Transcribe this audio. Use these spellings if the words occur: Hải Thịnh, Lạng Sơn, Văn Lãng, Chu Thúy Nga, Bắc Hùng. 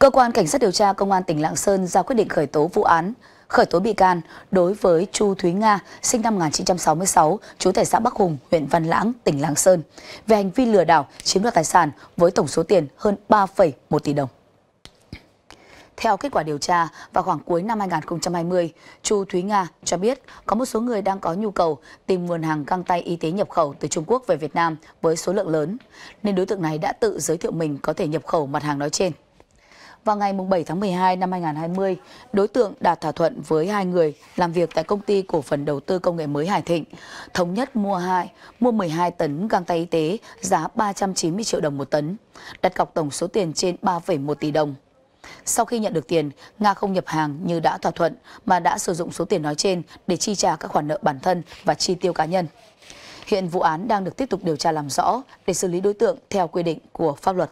Cơ quan Cảnh sát điều tra Công an tỉnh Lạng Sơn ra quyết định khởi tố vụ án, khởi tố bị can đối với Chu Thúy Nga, sinh năm 1966, trú tại xã Bắc Hùng, huyện Văn Lãng, tỉnh Lạng Sơn, về hành vi lừa đảo chiếm đoạt tài sản với tổng số tiền hơn 3,1 tỷ đồng. Theo kết quả điều tra, vào khoảng cuối năm 2020, Chu Thúy Nga cho biết có một số người đang có nhu cầu tìm nguồn hàng găng tay y tế nhập khẩu từ Trung Quốc về Việt Nam với số lượng lớn, nên đối tượng này đã tự giới thiệu mình có thể nhập khẩu mặt hàng nói trên. Vào ngày 7 tháng 12 năm 2020, đối tượng đạt thỏa thuận với hai người làm việc tại Công ty Cổ phần Đầu tư Công nghệ mới Hải Thịnh, thống nhất mua 12 tấn găng tay y tế giá 390 triệu đồng một tấn, đặt cọc tổng số tiền trên 3,1 tỷ đồng. Sau khi nhận được tiền, Nga không nhập hàng như đã thỏa thuận mà đã sử dụng số tiền nói trên để chi trả các khoản nợ bản thân và chi tiêu cá nhân. Hiện vụ án đang được tiếp tục điều tra làm rõ để xử lý đối tượng theo quy định của pháp luật.